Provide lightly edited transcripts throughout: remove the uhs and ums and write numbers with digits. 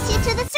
introduce you to the circus.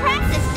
Practice.